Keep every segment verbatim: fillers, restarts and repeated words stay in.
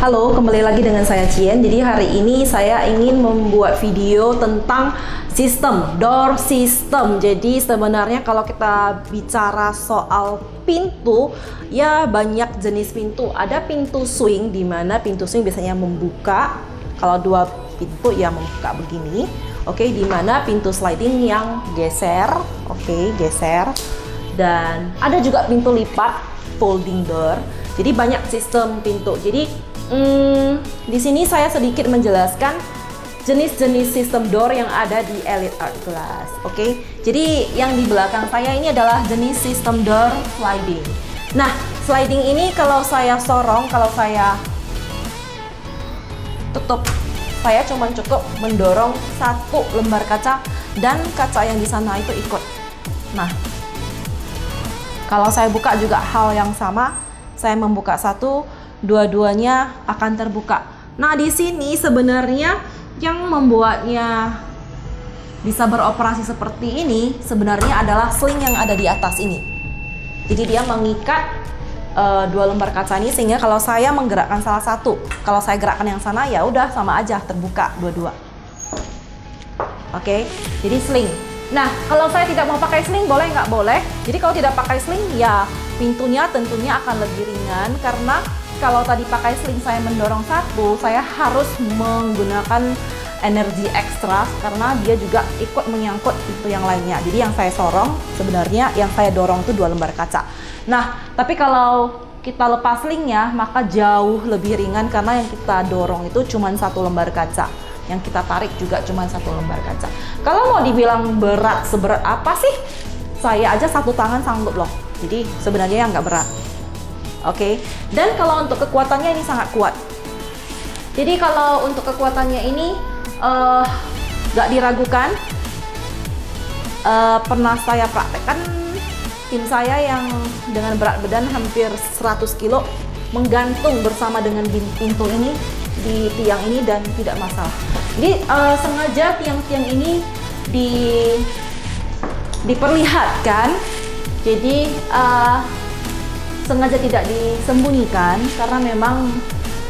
Halo, kembali lagi dengan saya Cien. Jadi hari ini saya ingin membuat video tentang sistem, door system. Jadi sebenarnya kalau kita bicara soal pintu, ya banyak jenis pintu. Ada pintu swing, di mana pintu swing biasanya membuka. Kalau dua pintu ya membuka begini. Oke, di mana pintu sliding yang geser. Oke, geser. Dan ada juga pintu lipat, folding door. Jadi banyak sistem pintu. Jadi Hmm, di sini saya sedikit menjelaskan jenis-jenis sistem door yang ada di Elite Art Glass. Oke, okay? Jadi yang di belakang saya ini adalah jenis sistem door sliding. Nah, sliding ini kalau saya sorong, kalau saya tutup, saya cuma cukup mendorong satu lembar kaca dan kaca yang di sana itu ikut. Nah, kalau saya buka juga hal yang sama, saya membuka satu, dua-duanya akan terbuka. Nah, di sini sebenarnya yang membuatnya bisa beroperasi seperti ini sebenarnya adalah sling yang ada di atas ini. Jadi dia mengikat uh, dua lembar kaca ini sehingga kalau saya menggerakkan salah satu, kalau saya gerakkan yang sana ya udah sama aja terbuka dua-dua. Oke, jadi sling. Nah, kalau saya tidak mau pakai sling boleh nggak boleh? Jadi kalau tidak pakai sling ya pintunya tentunya akan lebih ringan karena kalau tadi pakai sling saya mendorong satu, saya harus menggunakan energi ekstra karena dia juga ikut menyangkut pintu yang lainnya. Jadi yang saya sorong sebenarnya yang saya dorong itu dua lembar kaca. Nah, tapi kalau kita lepas slingnya maka jauh lebih ringan karena yang kita dorong itu cuma satu lembar kaca. Yang kita tarik juga cuma satu lembar kaca. Kalau mau dibilang berat, seberat apa sih? Saya aja satu tangan sanggup loh. Jadi sebenarnya yang nggak berat. Oke, okay. Dan kalau untuk kekuatannya ini sangat kuat. Jadi kalau untuk kekuatannya ini uh, gak diragukan. Uh, pernah saya praktekkan tim saya yang dengan berat badan hampir seratus kilo menggantung bersama dengan pintu ini di tiang ini dan tidak masalah. Jadi uh, sengaja tiang-tiang ini di, diperlihatkan. Jadi uh, sengaja tidak disembunyikan karena memang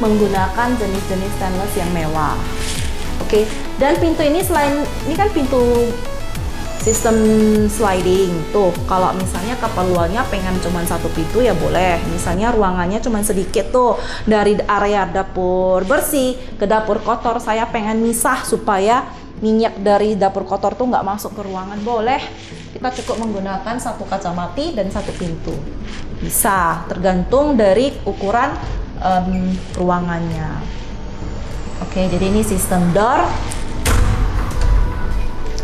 menggunakan jenis-jenis stainless yang mewah. Oke, okay. Dan pintu ini selain ini kan pintu sistem sliding tuh, kalau misalnya keperluannya pengen cuman satu pintu ya boleh, misalnya ruangannya cuman sedikit tuh, dari area dapur bersih ke dapur kotor saya pengen misah supaya minyak dari dapur kotor tuh nggak masuk ke ruangan, boleh. Kita cukup menggunakan satu kaca mati dan satu pintu. Bisa, tergantung dari ukuran um, ruangannya. Oke, jadi ini sistem door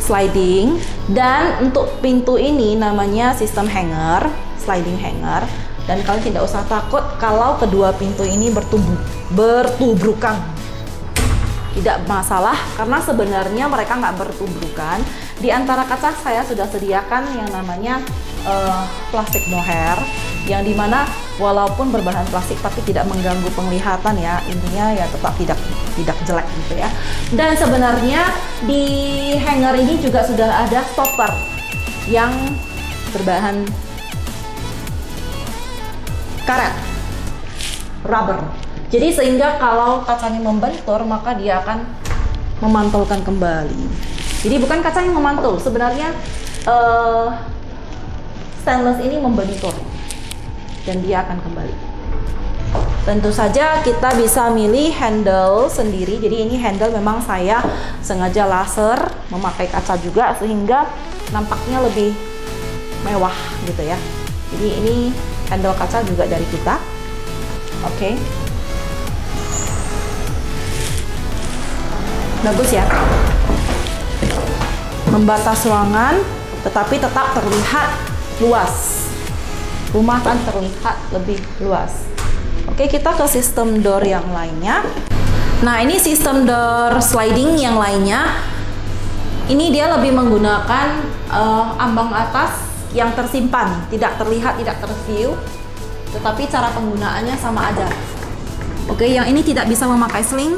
sliding. Dan untuk pintu ini namanya sistem hanger, sliding hanger. Dan kalian tidak usah takut kalau kedua pintu ini bertubu, bertubrukan. Tidak masalah karena sebenarnya mereka nggak bertubrukan. Di antara kaca saya sudah sediakan yang namanya uh, plastik mohair, yang dimana walaupun berbahan plastik tapi tidak mengganggu penglihatan ya, intinya ya tetap tidak tidak jelek gitu ya. Dan sebenarnya di hanger ini juga sudah ada stopper yang berbahan karet rubber. Jadi sehingga kalau kacanya membentur maka dia akan memantulkan kembali. Jadi bukan kaca yang memantul, sebenarnya uh, stainless ini membentur dan dia akan kembali. Tentu saja kita bisa milih handle sendiri. Jadi ini handle memang saya sengaja laser memakai kaca juga sehingga nampaknya lebih mewah gitu ya. Jadi ini handle kaca juga dari kita. Oke. Okay. Bagus ya, membatas ruangan tetapi tetap terlihat luas, rumah kan terlihat lebih luas. Oke, kita ke sistem door yang lainnya. Nah, ini sistem door sliding yang lainnya, ini dia lebih menggunakan uh, ambang atas yang tersimpan, tidak terlihat, tidak terview, tetapi cara penggunaannya sama aja. Oke, yang ini tidak bisa memakai sling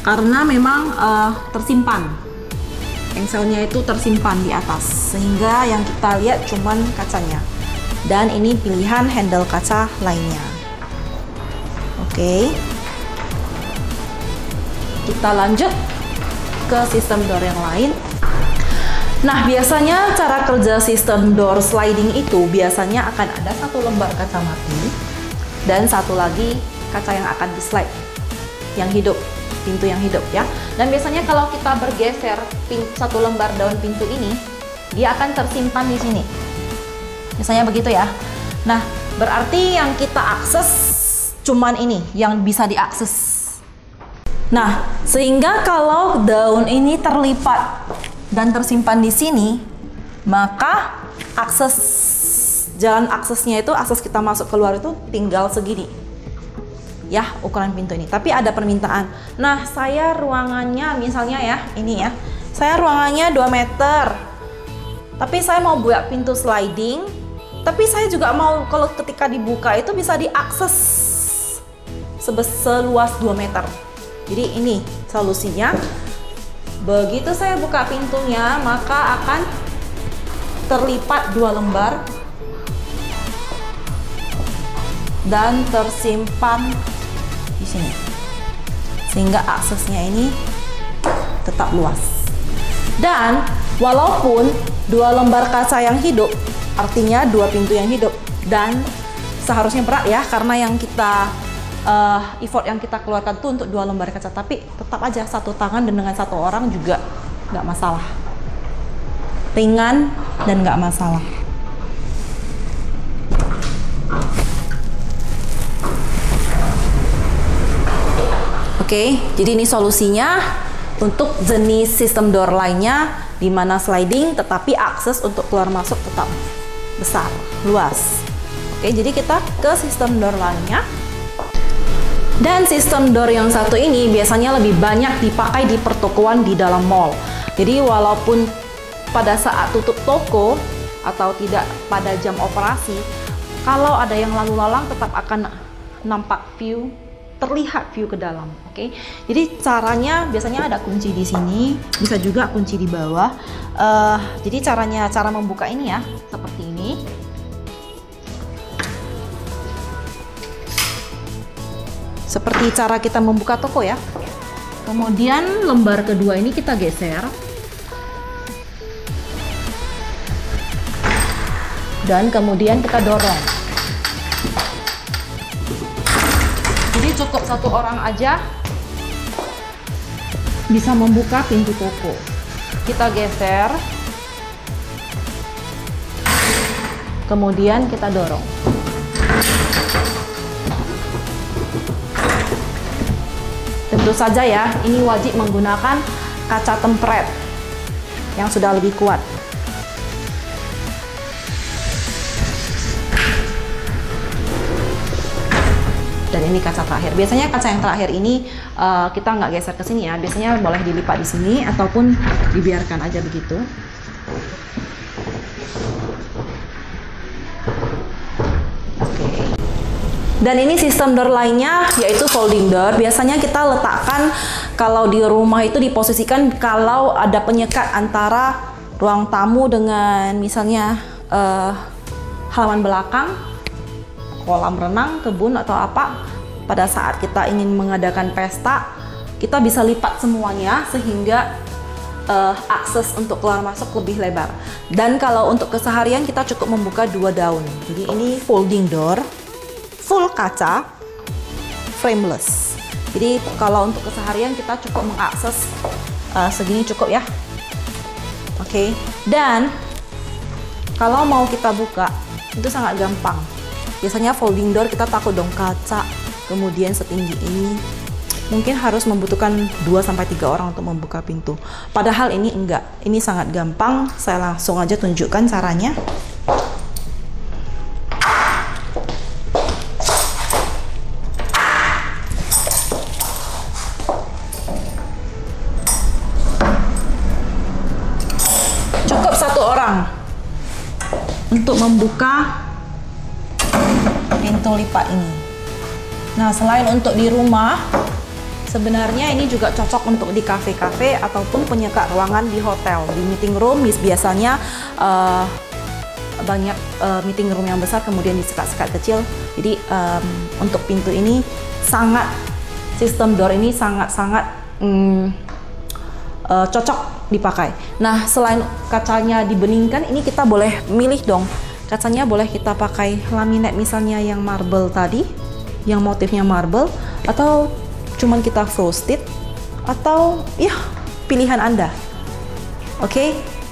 karena memang uh, tersimpan, engselnya itu tersimpan di atas sehingga yang kita lihat cuman kacanya. Dan ini pilihan handle kaca lainnya. Oke, Oke, kita lanjut ke sistem door yang lain. Nah, biasanya cara kerja sistem door sliding itu biasanya akan ada satu lembar kaca mati dan satu lagi kaca yang akan dislide, yang hidup, pintu yang hidup ya. Dan biasanya kalau kita bergeser satu lembar daun pintu ini, dia akan tersimpan di sini. Biasanya begitu ya. Nah, berarti yang kita akses cuman ini yang bisa diakses. Nah, sehingga kalau daun ini terlipat dan tersimpan di sini, maka akses jalan aksesnya itu, akses kita masuk keluar itu tinggal segini. Ya, ukuran pintu ini. Tapi ada permintaan. Nah, saya ruangannya misalnya ya, ini ya. Saya ruangannya dua meter. Tapi saya mau buat pintu sliding, tapi saya juga mau kalau ketika dibuka itu bisa diakses seluas dua meter. Jadi ini solusinya. Begitu saya buka pintunya, maka akan terlipat dua lembar dan tersimpan di sini, sehingga aksesnya ini tetap luas. Dan walaupun dua lembar kaca yang hidup, artinya dua pintu yang hidup, dan seharusnya berat ya, karena yang kita Uh, effort yang kita keluarkan tuh untuk dua lembar kaca, tapi tetap aja satu tangan dan dengan satu orang juga nggak masalah, ringan dan nggak masalah. Oke, jadi ini solusinya untuk jenis sistem door lainnya, dimana sliding tetapi akses untuk keluar masuk tetap besar, luas. Oke, jadi kita ke sistem door lainnya. Dan sistem door yang satu ini biasanya lebih banyak dipakai di pertokoan di dalam mall. Jadi walaupun pada saat tutup toko atau tidak pada jam operasi, kalau ada yang lalu lalang tetap akan nampak view, terlihat view ke dalam. Oke, okay? Jadi caranya biasanya ada kunci di sini, bisa juga kunci di bawah. Uh, jadi caranya cara membuka ini ya, seperti ini. Seperti cara kita membuka toko ya. Kemudian lembar kedua ini kita geser. Dan kemudian kita dorong. Jadi cukup satu orang aja bisa membuka pintu toko. Kita geser. Kemudian kita dorong. Tentu saja ya, ini wajib menggunakan kaca tempret yang sudah lebih kuat. Dan ini kaca terakhir. Biasanya kaca yang terakhir ini uh, kita nggak geser ke sini ya. Biasanya boleh dilipat di sini ataupun dibiarkan aja begitu. Dan ini sistem door lainnya, yaitu folding door. Biasanya kita letakkan kalau di rumah itu diposisikan kalau ada penyekat antara ruang tamu dengan misalnya eh, halaman belakang, kolam renang, kebun atau apa. Pada saat kita ingin mengadakan pesta, kita bisa lipat semuanya sehingga eh, akses untuk keluar masuk lebih lebar. Dan kalau untuk keseharian kita cukup membuka dua daun. Jadi ini folding door. Full kaca, frameless. Jadi kalau untuk keseharian kita cukup mengakses uh, segini cukup ya. Oke. Okay. Dan kalau mau kita buka itu sangat gampang. Biasanya folding door kita takut dong kaca kemudian setinggi ini. Mungkin harus membutuhkan dua sampai tiga orang untuk membuka pintu. Padahal ini enggak. Ini sangat gampang. Saya langsung aja tunjukkan caranya. Untuk membuka pintu lipat ini. Nah, selain untuk di rumah, sebenarnya ini juga cocok untuk di kafe-kafe ataupun penyekat ruangan di hotel, di meeting room. Biasanya uh, banyak uh, meeting room yang besar kemudian disekat-sekat kecil. Jadi um, untuk pintu ini sangat, sistem door ini sangat-sangat um, uh, cocok dipakai. Nah, selain kacanya dibeningkan, ini kita boleh milih dong. Kacanya boleh kita pakai laminate misalnya yang marble tadi, yang motifnya marble, atau cuman kita frosted, atau ya pilihan Anda. Oke, okay?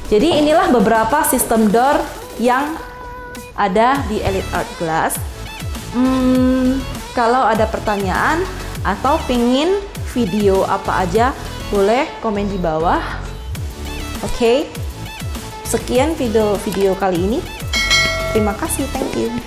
Jadi inilah beberapa sistem door yang ada di Elite Art Glass. Hmm, kalau ada pertanyaan atau pingin video apa aja, boleh komen di bawah. Oke, okay? Sekian video video kali ini. Terima kasih, thank you.